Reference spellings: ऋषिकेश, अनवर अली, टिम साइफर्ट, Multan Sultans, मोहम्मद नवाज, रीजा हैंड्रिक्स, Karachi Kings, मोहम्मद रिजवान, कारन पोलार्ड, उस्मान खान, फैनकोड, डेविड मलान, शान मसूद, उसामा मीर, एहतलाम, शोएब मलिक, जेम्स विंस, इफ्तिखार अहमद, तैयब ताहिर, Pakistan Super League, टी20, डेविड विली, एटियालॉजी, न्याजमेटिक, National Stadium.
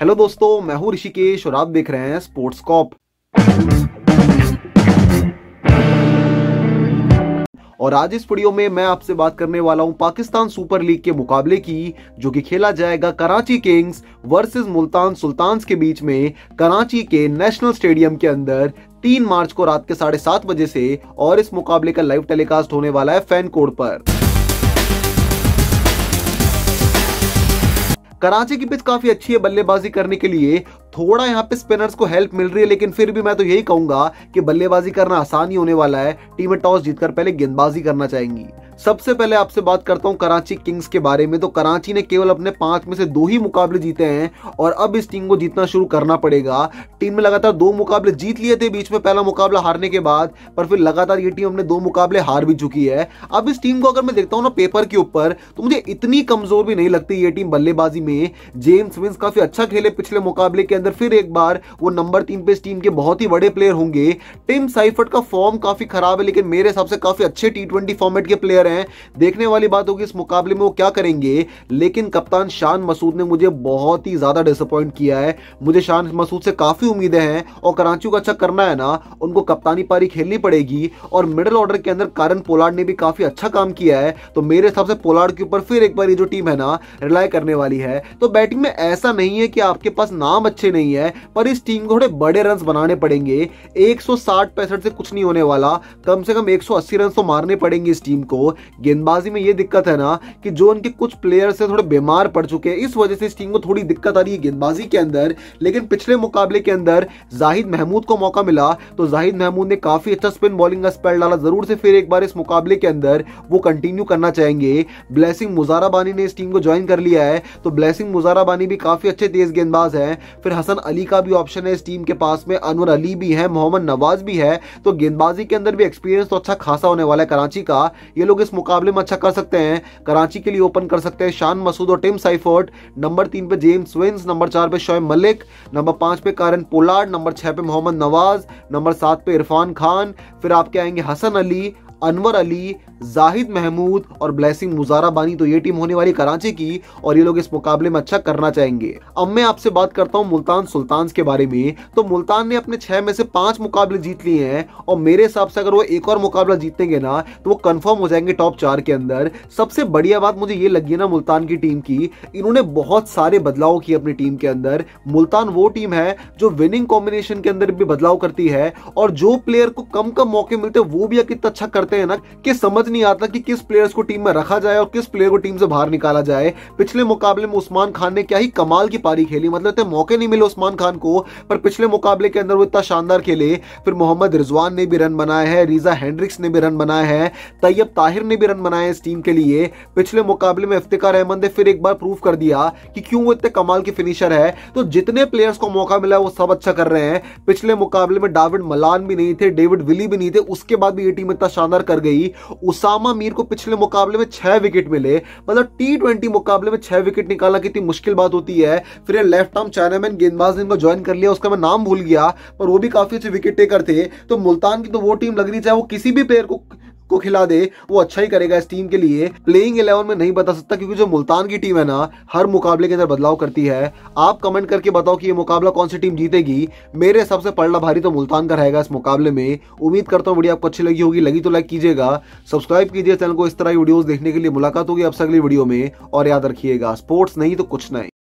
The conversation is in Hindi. हेलो दोस्तों, मैं हूं ऋषिकेश और आप देख रहे हैं स्पोर्ट्स कॉप। और आज इस वीडियो में मैं आपसे बात करने वाला हूं पाकिस्तान सुपर लीग के मुकाबले की, जो कि खेला जाएगा Karachi Kings versus Multan Sultans के बीच में कराची के नेशनल स्टेडियम के अंदर 3 मार्च को रात के 7:30 बजे से। और इस मुकाबले का लाइव टेलीकास्ट होने वाला है फैनकोड पर। कराची की पिच काफी अच्छी है बल्लेबाजी करने के लिए, थोड़ा यहाँ पे स्पिनर्स को हेल्प मिल रही है, लेकिन फिर भी मैं तो यही कहूंगा कि बल्लेबाजी करना आसान ही होने वाला है। टीमें टॉस जीतकर पहले गेंदबाजी करना चाहेंगी। सबसे पहले आपसे बात करता हूँ कराची किंग्स के बारे में, तो कराची ने केवल अपने 5 में से 2 ही मुकाबले जीते हैं और अब इस टीम को जीतना शुरू करना पड़ेगा। टीम ने लगातार 2 मुकाबले जीत लिए थे, बीच में पहला मुकाबला हारने के बाद, पर फिर लगातार ये टीम अपने 2 मुकाबले हार भी चुकी है। अब इस टीम को अगर मैं देखता हूँ ना पेपर के ऊपर, तो मुझे इतनी कमजोर भी नहीं लगती ये टीम बल्लेबाजी में। जेम्स विंस काफी अच्छा खेले पिछले मुकाबले के अंदर, फिर एक बार वो नंबर 3 पे इस टीम के बहुत ही बड़े प्लेयर होंगे। टिम साइफर्ट का फॉर्म काफी खराब है, लेकिन मेरे हिसाब से काफी अच्छे टी20 फॉर्मेट के प्लेयर हैं। देखने वाली बात होगी इस मुकाबले में वो क्या करेंगे, लेकिन कप्तान शान मसूद ने मुझे बहुत ही ज्यादा डिसअपॉइंट किया है। मुझे शान मसूद से काफी उम्मीदें हैं और कराची को अच्छा करना है ना, उनको कप्तानी पारी खेलनी पड़ेगी। और मिडिल ऑर्डर के अंदर कारन पोलार्ड ने भी काफी अच्छा काम किया है, तो मेरे हिसाब से पोलार्ड के ऊपर फिर एक बार ये जो टीम है ना रिलाई करने वाली है। तो बैटिंग में ऐसा नहीं है कि आपके पास नाम अच्छे नहीं है, पर इस टीम को थोड़े बड़े रन बनाने पड़ेंगे। 160-65 से कुछ नहीं होने वाला, कम से कम 180 रन तो मारने पड़ेंगे इस टीम को। गेंदबाजी में ये दिक्कत है ना कि जो उनके कुछ प्लेयर्स हैं थोड़े बीमार पड़ चुके हैं, इस वजह से इस टीम को थोड़ी दिक्कत आ रही है गेंदबाजी के अंदर। लेकिन पिछले मुकाबले के अंदर जाहिद महमूद को मौका मिला, तो जाहिद महमूद ने काफी अच्छा स्पिन बॉलिंग का स्पेल डाला। जरूर से फिर एक बार इस मुकाबले के अंदर वो कंटिन्यू करना चाहेंगे। ब्लेसिंग मुज़ाराबानी ने इस टीम को ज्वाइन कर लिया है, तो ब्लेसिंग मुज़ाराबानी भी काफी अच्छे तेज गेंदबाज है। फिर हसन अली का भी ऑप्शन है इस टीम के पास में, अनवर अली भी है, मोहम्मद नवाज भी है, तो गेंदबाजी के अंदर भी एक्सपीरियंस तो अच्छा खासा होने वाला है कराची का। ये लोग इस मुकाबले में अच्छा कर सकते हैं। कराची के लिए ओपन कर सकते हैं शान मसूद और टिम साइफर्ट, नंबर 3 पे जेम्स विंस, नंबर 4 पे शोएब मलिक, नंबर 5 पे कारन पोलार्ड, नंबर 6 पे मोहम्मद नवाज, नंबर 7 पे इरफान खान, फिर आपके आएंगे हसन अली, अनवर अली, जाहिद महमूद और ब्लेसिंग मुज़ाराबानी। तो ये टीम होने वाली कराची की और ये लोग इस मुकाबले में अच्छा करना चाहेंगे। अब मैं आपसे बात करता हूँ मुल्तान सुल्तान्स के बारे में, तो मुल्तान ने अपने 6 में से 5 मुकाबले जीत लिए हैं और मेरे हिसाब से अगर वो एक और मुकाबला जीतेंगे ना तो वो कन्फर्म हो जाएंगे टॉप 4 के अंदर। सबसे बढ़िया बात मुझे ये लगी ना मुल्तान की टीम की, इन्होंने बहुत सारे बदलाव किए अपनी टीम के अंदर। मुल्तान वो टीम है जो विनिंग कॉम्बिनेशन के अंदर भी बदलाव करती है और जो प्लेयर को कम कम मौके मिलते हैं वो भी कितना अच्छा करते हैं ना कि समझ नहीं आता कि किस प्लेयर्स को टीम में रखा जाए और किस प्लेयर को टीम से बाहर निकाला जाए। पिछले मुकाबले में उस्मान खान ने क्या ही कमाल की पारी खेली, मतलब इतने मौके नहीं मिले उस्मान खान को, पर पिछले मुकाबले के अंदर वो इतना शानदार खेले। फिर मोहम्मद रिजवान ने भी रन बनाए हैं, रीजा हैंड्रिक्स ने भी रन बनाए हैं, तैयब ताहिर ने भी रन बनाए इस टीम के लिए। पिछले मुकाबले में इफ्तिखार अहमद ने फिर एक बार प्रूव कर दिया कि क्यों वो इतने कमाल के फिनिशर है। तो जितने प्लेयर्स को मौका मिला वो सब अच्छा कर रहे हैं। पिछले मुकाबले में डेविड मलान भी नहीं थे, डेविड विली भी नहीं थे, उसके बाद भी ये टीम इतना शानदार कर गई। उसामा मीर को पिछले मुकाबले में 6 विकेट मिले, मतलब टी20 मुकाबले में 6 विकेट निकालना कितनी मुश्किल बात होती है। फिर लेफ्ट आर्म चाइनामैन गेंदबाज ने इनको ज्वाइन कर लिया, उसका मैं नाम भूल गया, पर वो भी काफी अच्छे विकेट टेकर थे। तो मुल्तान की तो वो टीम लग रही, चाहे वो किसी भी प्लेयर को खिला दे वो अच्छा ही करेगा इस टीम के लिए। प्लेइंग 11 में नहीं बता सकता, क्योंकि जो मुल्तान की टीम है ना हर मुकाबले के अंदर बदलाव करती है। आप कमेंट करके बताओ कि ये मुकाबला कौन सी टीम जीतेगी। मेरे हिसाब से पलड़ा भारी तो मुल्तान का रहेगा इस मुकाबले में। उम्मीद करता हूँ वीडियो आपको अच्छी लगी होगी, लगी तो लाइक कीजिएगा, सब्सक्राइब कीजिए चैनल को। इस तरह की वीडियोज देखने के लिए मुलाकात होगी आपसे अगली वीडियो में। और याद रखिएगा, स्पोर्ट्स नहीं तो कुछ नहीं।